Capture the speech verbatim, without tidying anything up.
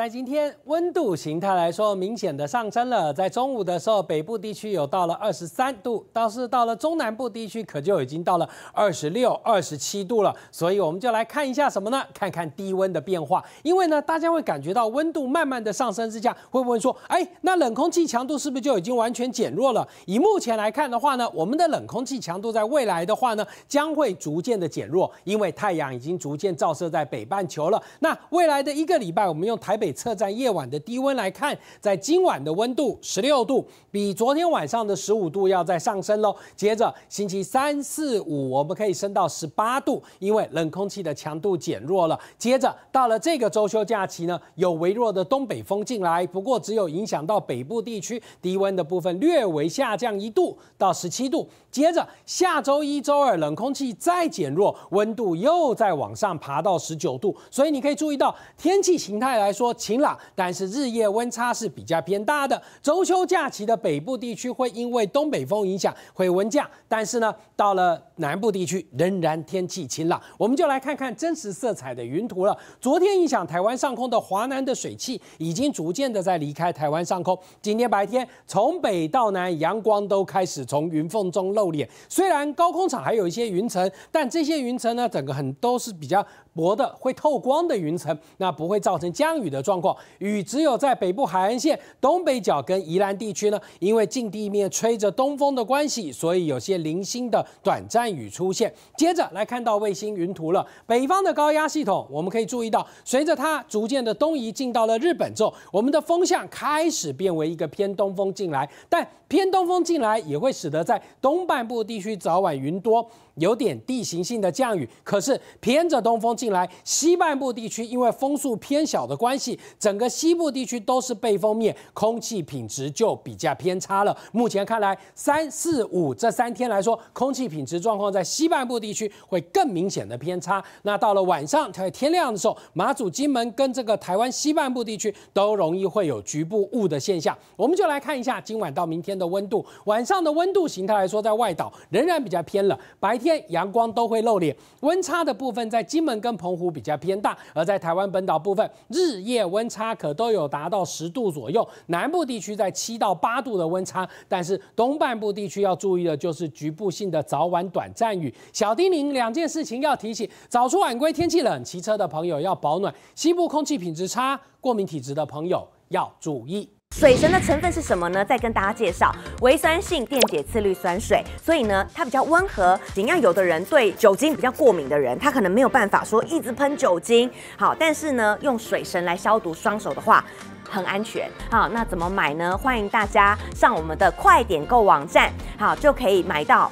在今天温度形态来说，明显的上升了。在中午的时候，北部地区有到了二十三度，倒是到了中南部地区可就已经到了二十六、二十七度了。所以我们就来看一下什么呢？看看低温的变化。因为呢，大家会感觉到温度慢慢的上升之下，会不会说，哎，那冷空气强度是不是就已经完全减弱了？以目前来看的话呢，我们的冷空气强度在未来的话呢，将会逐渐的减弱，因为太阳已经逐渐照射在北半球了。那未来的一个礼拜，我们用台北 测站夜晚的低温来看，在今晚的温度十六度，比昨天晚上的十五度要再上升喽。接着星期三、四、五，我们可以升到十八度，因为冷空气的强度减弱了。接着到了这个周休假期呢，有微弱的东北风进来，不过只有影响到北部地区，低温的部分略微下降一度到十七度。接着下周一、周二，冷空气再减弱，温度又再往上爬到十九度。所以你可以注意到天气形态来说 晴朗，但是日夜温差是比较偏大的。周休假期的北部地区会因为东北风影响会温降，但是呢，到了南部地区仍然天气晴朗。我们就来看看真实色彩的云图了。昨天影响台湾上空的华南的水汽已经逐渐的在离开台湾上空。今天白天从北到南，阳光都开始从云缝中露脸。虽然高空场还有一些云层，但这些云层呢，整个很都是比较 薄的会透光的云层，那不会造成降雨的状况。雨只有在北部海岸线、东北角跟宜兰地区呢，因为近地面吹着东风的关系，所以有些零星的短暂雨出现。接着来看到卫星云图了，北方的高压系统，我们可以注意到，随着它逐渐的东移进到了日本之后，我们的风向开始变为一个偏东风进来，但偏东风进来也会使得在东半部地区早晚云多， 有点地形性的降雨，可是偏着东风进来，西半部地区因为风速偏小的关系，整个西部地区都是背风面，空气品质就比较偏差了。目前看来，三四五这三天来说，空气品质状况在西半部地区会更明显的偏差。那到了晚上，在天亮的时候，马祖、金门跟这个台湾西半部地区都容易会有局部雾的现象。我们就来看一下今晚到明天的温度。晚上的温度形态来说，在外岛仍然比较偏冷，白天 阳光都会露脸，温差的部分在金门跟澎湖比较偏大，而在台湾本岛部分，日夜温差可都有达到十度左右。南部地区在七到八度的温差，但是东半部地区要注意的就是局部性的早晚短暂雨。小叮咛两件事情要提醒：早出晚归，天气冷，骑车的朋友要保暖；西部空气品质差，过敏体质的朋友要注意。 水神的成分是什么呢？再跟大家介绍，微酸性电解次氯酸水，所以呢，它比较温和。怎样？有的人对酒精比较过敏的人，他可能没有办法说一直喷酒精。好，但是呢，用水神来消毒双手的话， 很安全，好，那怎么买呢？欢迎大家上我们的快点购网站，好，就可以买到